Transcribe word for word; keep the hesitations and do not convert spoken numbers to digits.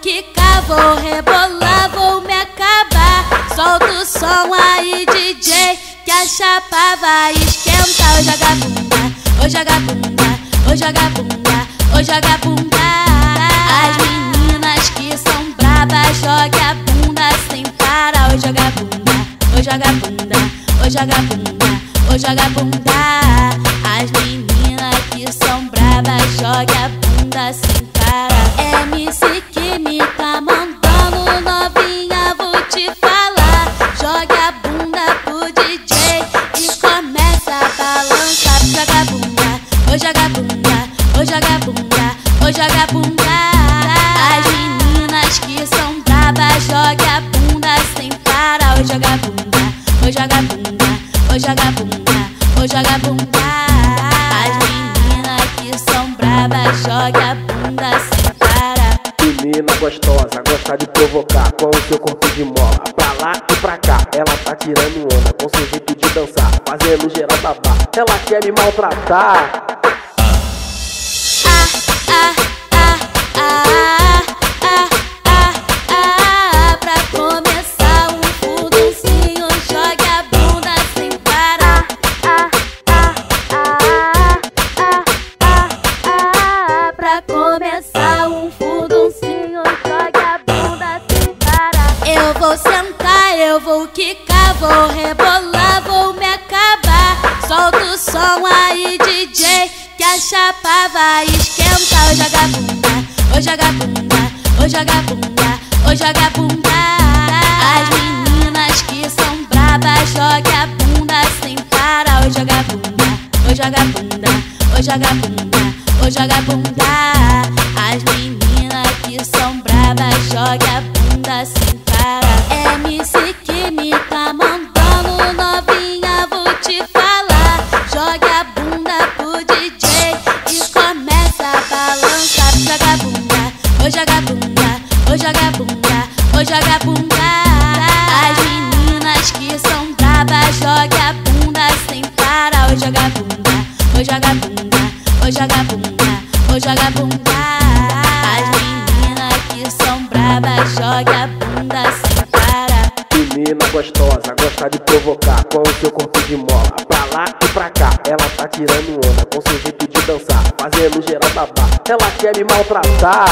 quicar, vou rebolar, vou me acabar. Solta o som aí, D J, que a chapa vai esquentar. Ô joga a bunda, ô joga a bunda, ô joga a bunda, ô joga a bunda. As meninas que são bravas, joga a bunda sem parar. Ô joga a bunda, ô joga a bunda, ô joga a bunda, ô joga a bunda. As meninas que são bravas, joga a bunda sem parar. M C que me tá mandando, novinha, vou te falar. Joga a bunda pro D J e começa a balançar. Joga a bunda, ô joga a bunda, ô joga a bunda, ô joga a bunda. As meninas que são bravas, joga a bunda sem parar. Ô joga a bunda, ô joga a bunda, ô joga a bunda, ô joga a bunda. Joga a bunda sem parar. Menina gostosa, gosta de provocar com o seu corpo de mola, pra lá e pra cá. Ela tá tirando onda com seu jeito de dançar, fazendo geral babar. Ela quer me maltratar. Pra começar um furduncinho, joga a bunda sem parar. Eu vou sentar, eu vou quicar, vou rebolar, vou me acabar. Solta o som aí, D J, que a chapa vai esquentar. Ô joga a bunda, ô joga a bunda, ô joga a bunda, ô joga a bunda. As meninas que são bravas, joga a bunda sem parar. Ô joga a bunda, ô joga a bunda, ô joga a bunda, ô joga a bunda. As meninas que são bravas, joga a bunda sem parar. M C que me tá mandando, novinha, vou te falar. Joga a bunda pro D J e começa a balançar. Joga a bunda, ô joga a bunda, ô joga a bunda, ô joga a bunda. As meninas que são bravas, joga a bunda sem parar. Ô joga a bunda, ô joga a bunda, ô joga a bunda, ô joga a bunda. As meninas que são bravas, joga a bunda sem parar. Menina gostosa, gosta de provocar com o seu corpo de mola, pra lá e pra cá. Ela tá tirando onda com seu jeito de dançar, fazendo geral babar. Ela quer me maltratar.